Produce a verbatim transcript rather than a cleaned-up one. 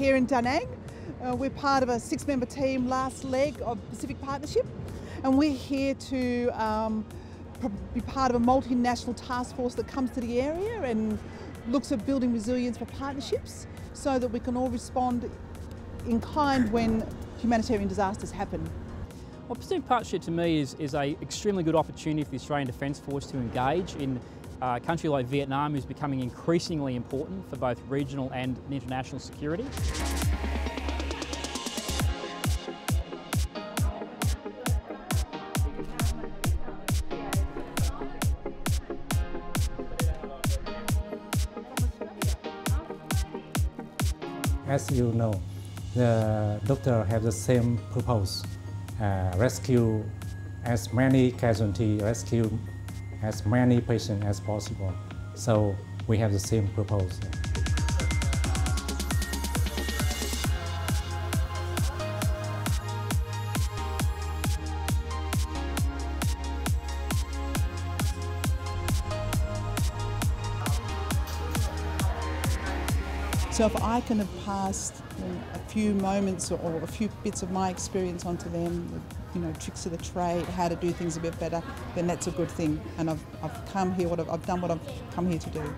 here in Da Nang. Uh, we're part of a six-member team, last leg of Pacific Partnership, and we're here to um, be part of a multinational task force that comes to the area and looks at building resilience for partnerships so that we can all respond in kind when humanitarian disasters happen. Well, Pacific Partnership to me is, is an extremely good opportunity for the Australian Defence Force to engage in a country like Vietnam, who's becoming increasingly important for both regional and international security. As you know, the doctors have the same purpose, uh, rescue as many casualties, rescue as many patients as possible. So we have the same purpose. So if I can have passed you know, a few moments or a few bits of my experience onto them, you know, tricks of the trade, how to do things a bit better, then that's a good thing. And I've, I've come here, what I've, I've done what I've come here to do.